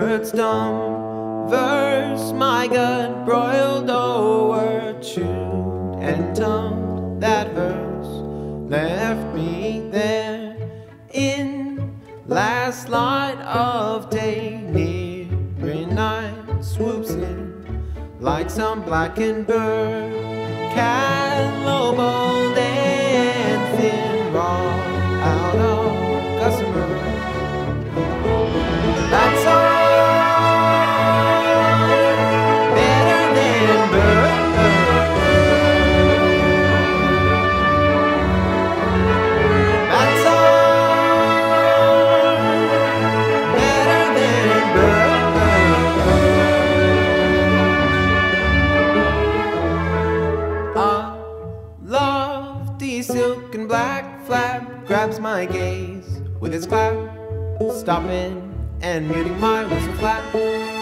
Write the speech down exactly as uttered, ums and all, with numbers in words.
words dumb, verse my gut broiled over, chewed and tongued. That verse left me there in last light of day. Nearing night swoops in like some blackened bird, cat lobo dancing raw out of gossamer. That's all better than birth. That's all better than birth. A lofty silk and black flap grabs my gaze with its clap, stopping and muting my whistle flat.